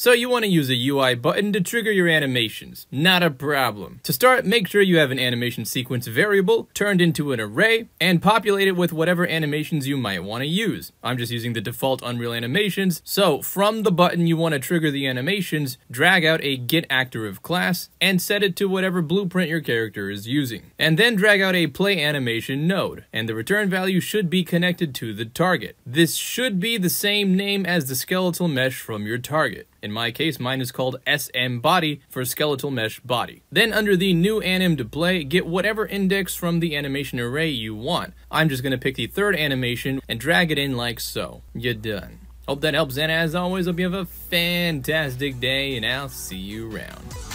So you want to use a UI button to trigger your animations. Not a problem. To start, make sure you have an animation sequence variable turned into an array and populate it with whatever animations you might want to use. I'm just using the default Unreal animations. So from the button you want to trigger the animations, drag out a Get Actor of class and set it to whatever blueprint your character is using. And then drag out a Play Animation node, and the return value should be connected to the target. This should be the same name as the skeletal mesh from your target. In my case, mine is called SM Body for skeletal mesh body. Then under the new anim to play, get whatever index from the animation array you want. I'm just going to pick the third animation and drag it in like so. You're done. Hope that helps, and as always, hope you have a fantastic day, and I'll see you around.